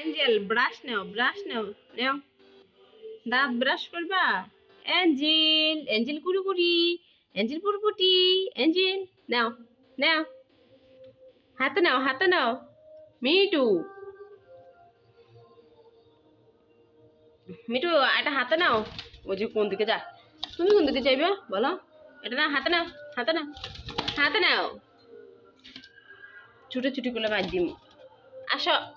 Angel, brush now, yeah. That brush for ba. Angel, Angel kurukuri, Angel purputi, Angel. Now, now. Hata now, me too. Me too, at a hata now. Would you come to get that? Soon to the table, Bola. At a hata now, hata now, hata now. Chuta chuticular by Jim. Asha.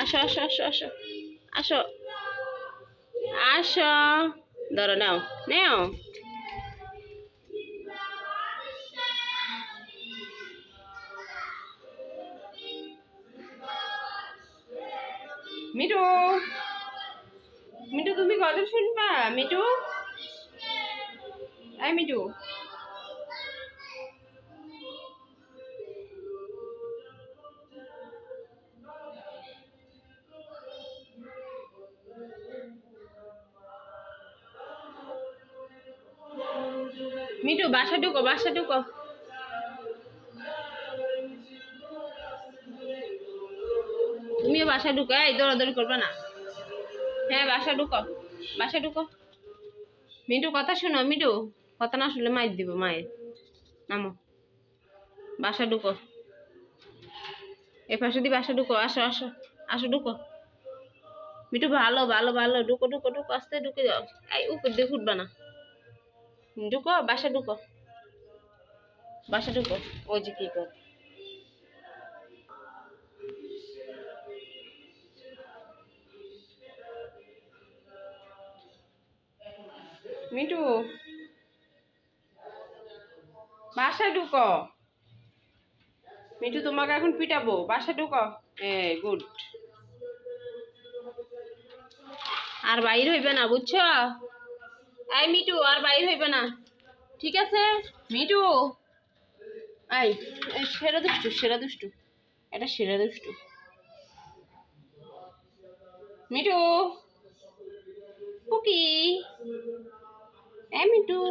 Asha, asha, asha, asha, asha, asha. Dora now, now. Mitu, Mitu, তুমি কথা শুনবা me too I me too me too বাসা ঢুকো বাসা ঢুকো তুমি বাসা ঢুকো এই দৌড়াদৌড়ি করবে না হ্যাঁ বাসা ঢুকো মিটু কথা শোনো মিটু কথা না শুনলে মাইর দিব মাইর নামো বাসা ঢুকো এই পাশে দি বাসা ঢুকো আসো আসো আসো ঢুকো মিটু ভালো ভালো ভালো ঢুকো ঢুকো ঢুকো আস্তে ঢুকে যাও এই উপর দিয়ে ফুটবা না ঢুকো বাসা ঢুকো ওই যে কি কর মিটু বাসা ঢুকো মিটু তোমাকে এখন পিটাবো বাসা ঢুকো এই গুড আর বাইরে হইবে না বুঝছো আই মিটু আর বাইরে হইবে না ঠিক আছে মিটু আই সেরা দুষ্টু এটা সেরা দুষ্টু মিটু পুকি Amitu.